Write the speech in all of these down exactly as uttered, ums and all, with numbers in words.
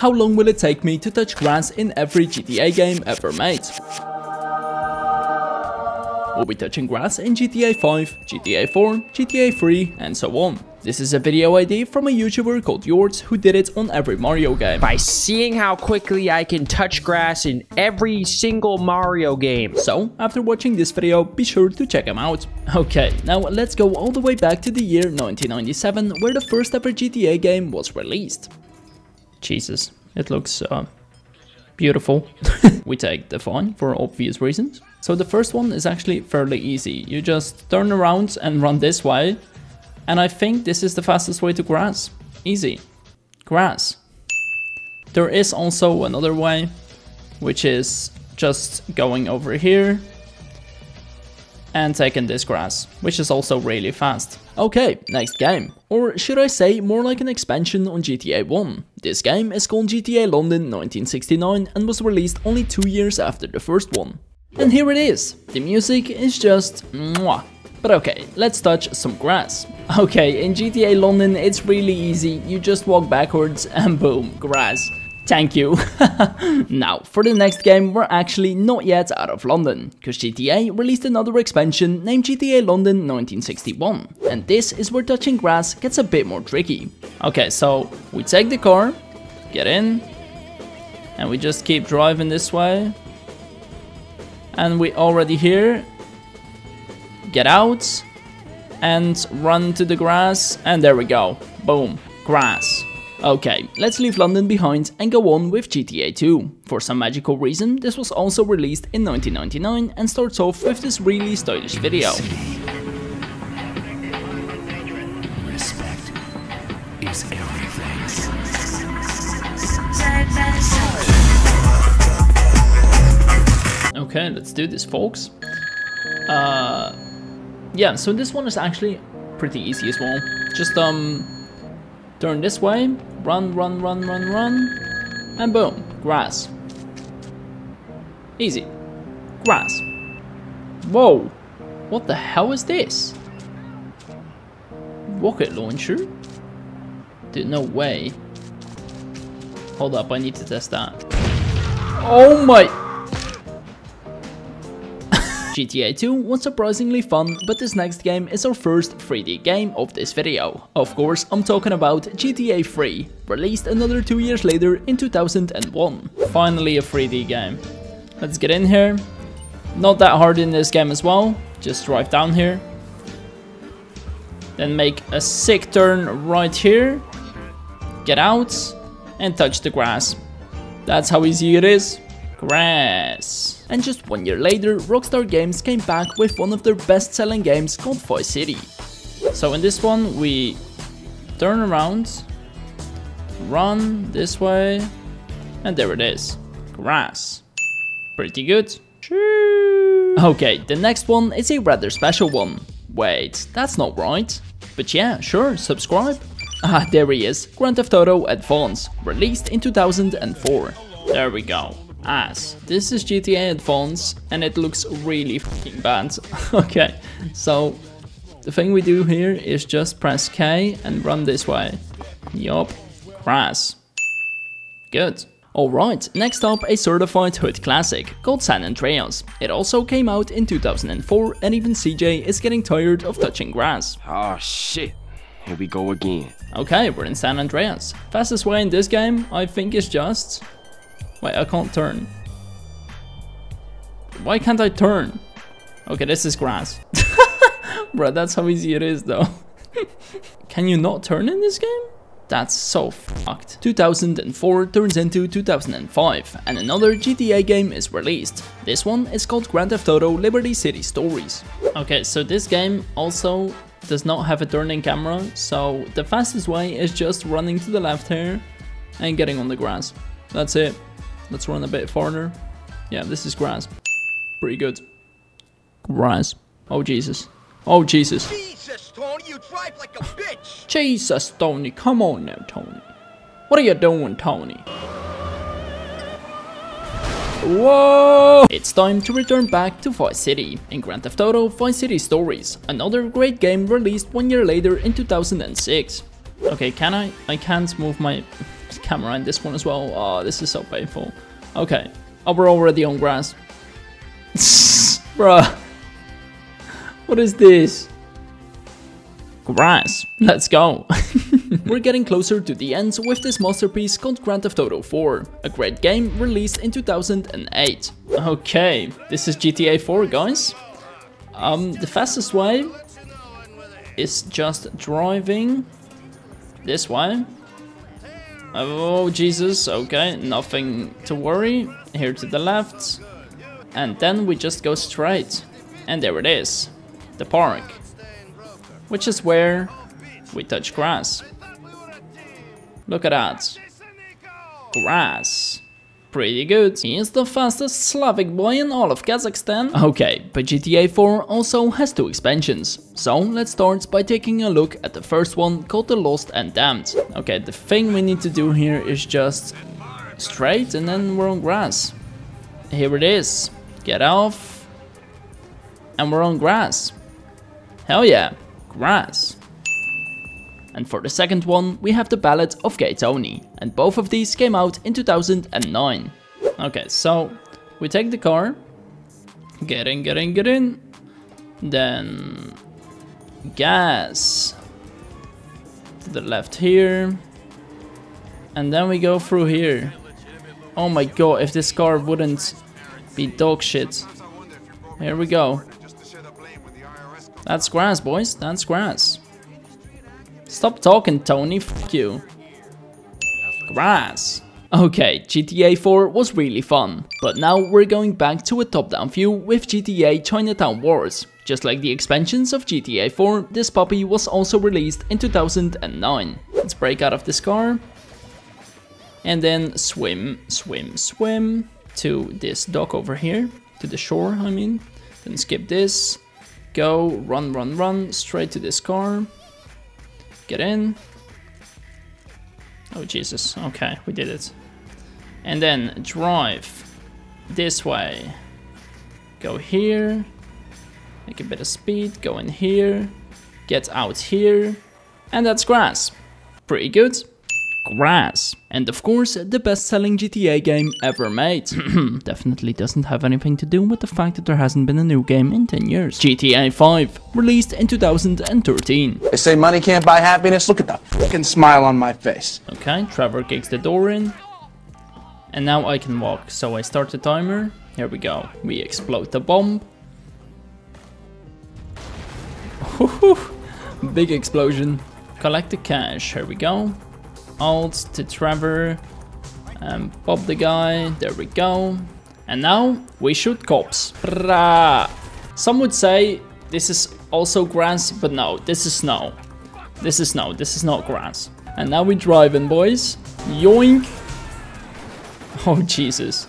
How long will it take me to touch grass in every G T A game ever made? We'll be touching grass in G T A five, G T A four, G T A three, and so on. This is a video idea from a YouTuber called J zero rts who did it on every Mario game. By seeing how quickly I can touch grass in every single Mario game. So, after watching this video, be sure to check him out. Okay, now let's go all the way back to the year nineteen ninety-seven, where the first ever G T A game was released. Jesus, it looks uh, beautiful. We take the fine for obvious reasons. So the first one is actually fairly easy. You just turn around and run this way. And I think this is the fastest way to grass. Easy. Grass. There is also another way, which is just going over here and taking this grass, which is also really fast. Okay, next game. Or should I say more like an expansion on G T A one. This game is called G T A London nineteen sixty-nine and was released only two years after the first one. And here it is. The music is just mwah. But okay, let's touch some grass. Okay, in G T A London it's really easy, you just walk backwards and boom, grass. Thank you. Now, for the next game we're actually not yet out of London, because G T A released another expansion named G T A London nineteen sixty-one. And this is where touching grass gets a bit more tricky. Okay, so we take the car, get in, and we just keep driving this way. And we already here. Get out and run to the grass, and there we go, boom, grass. Okay, let's leave London behind and go on with G T A two. For some magical reason, this was also released in nineteen ninety-nine and starts off with this really stylish video. Respect is everything. Okay, let's do this, folks. Uh... Yeah, so this one is actually pretty easy as well. Just um, turn this way, run, run, run, run, run, and boom, grass. Easy. Grass. Whoa, what the hell is this? Rocket launcher? Dude, no way. Hold up, I need to test that. Oh my... G T A two was surprisingly fun, but this next game is our first three D game of this video. Of course, I'm talking about G T A three, released another two years later in two thousand one. Finally a three D game. Let's get in here. Not that hard in this game as well, just drive down here. Then make a sick turn right here. Get out and touch the grass. That's how easy it is. Grass. And just one year later, Rockstar Games came back with one of their best-selling games called Vice City. So in this one, we turn around, run this way, and there it is. Grass. Pretty good. Okay, the next one is a rather special one. Wait, that's not right. But yeah, sure, subscribe. Ah, there he is. Grand Theft Auto Advance, released in two thousand four. There we go. As this is G T A Advance and it looks really fucking bad. Okay, so the thing we do here is just press K and run this way. Yup, grass. Good. Alright, next up a certified hood classic called San Andreas. It also came out in two thousand four and even C J is getting tired of touching grass. Oh shit, here we go again. Okay, we're in San Andreas. Fastest way in this game I think is just... Wait, I can't turn. Why can't I turn? Okay, this is grass. Bruh, that's how easy it is though. Can you not turn in this game? That's so fucked. two thousand four turns into two thousand five and another G T A game is released. This one is called Grand Theft Auto Liberty City Stories. Okay, so this game also does not have a turning camera, so the fastest way is just running to the left here and getting on the grass. That's it. Let's run a bit farther. Yeah, this is grass. Pretty good. Grass. Oh, Jesus. Oh, Jesus. Jesus, Tony, you drive like a bitch. Jesus, Tony. Come on now, Tony. What are you doing, Tony? Whoa! It's time to return back to Vice City in Grand Theft Auto Vice City Stories, another great game released one year later in two thousand six. Okay, can I? I can't move my... camera in this one as well. Oh, this is so painful. Okay. Oh, we're already on grass. Bruh. What is this? Grass. Let's go. We're getting closer to the end with this masterpiece called Grand Theft Auto four, a great game released in two thousand eight. Okay, this is G T A four, guys. Um, the fastest way is just driving this way. Oh, Jesus, okay, nothing to worry. Here to the left. And then we just go straight. And there it is, the park, which is where we touch grass. Look at that. Grass. Pretty good. He is the fastest Slavic boy in all of Kazakhstan. Okay, but G T A four also has two expansions. So let's start by taking a look at the first one called The Lost and Damned. Okay, the thing we need to do here is just straight and then we're on grass. Here it is. Get off. And we're on grass. Hell yeah, grass. And for the second one, we have the Ballad of Gay Tony, and both of these came out in two thousand nine. Okay, so we take the car, get in, get in, get in, then gas to the left here, and then we go through here. Oh my god, if this car wouldn't be dog shit. Here we go. That's grass, boys, that's grass. Stop talking, Tony, f*** you. Grass. Okay, G T A four was really fun, but now we're going back to a top-down view with G T A Chinatown Wars. Just like the expansions of G T A four, this puppy was also released in two thousand nine. Let's break out of this car. And then swim, swim, swim to this dock over here, to the shore, I mean. Then skip this, go, run, run, run, straight to this car. Get in. Oh, Jesus. Okay, we did it. And then drive this way. Go here. Make a bit of speed. Go in here. Get out here. And that's grass. Pretty good. Grass. And of course, the best-selling G T A game ever made. Definitely doesn't have anything to do with the fact that there hasn't been a new game in ten years. G T A five, released in two thousand thirteen. They say money can't buy happiness. Look at the fucking smile on my face. Okay, Trevor kicks the door in. And now I can walk. So I start the timer. Here we go. We explode the bomb. Big explosion. Collect the cash. Here we go. Alt to Trevor and pop the guy. There we go. And now we shoot cops. Brrrah. Some would say this is also grass, but no, this is snow. This is snow. This is not grass. And now we're driving, boys. Yoink. Oh, Jesus.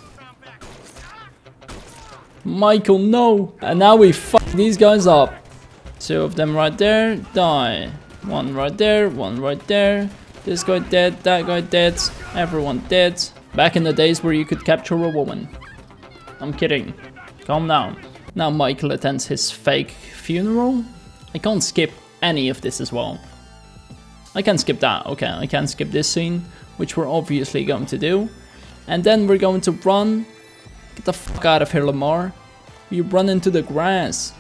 Michael, no. And now we fuck these guys up. Two of them right there. Die. One right there. One right there. This guy dead, that guy dead, everyone dead. Back in the days where you could capture a woman. I'm kidding. Calm down. Now Michael attends his fake funeral. I can't skip any of this as well. I can skip that. Okay, I can skip this scene, which we're obviously going to do. And then we're going to run. Get the fuck out of here, Lamar. You run into the grass.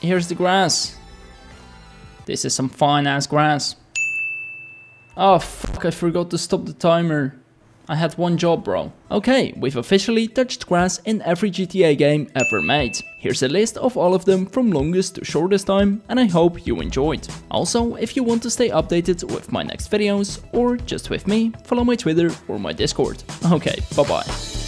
Here's the grass. This is some fine ass grass. Oh, fuck, I forgot to stop the timer. I had one job, bro. Okay, we've officially touched grass in every G T A game ever made. Here's a list of all of them from longest to shortest time, and I hope you enjoyed. Also, if you want to stay updated with my next videos, or just with me, follow my Twitter or my Discord. Okay, bye-bye.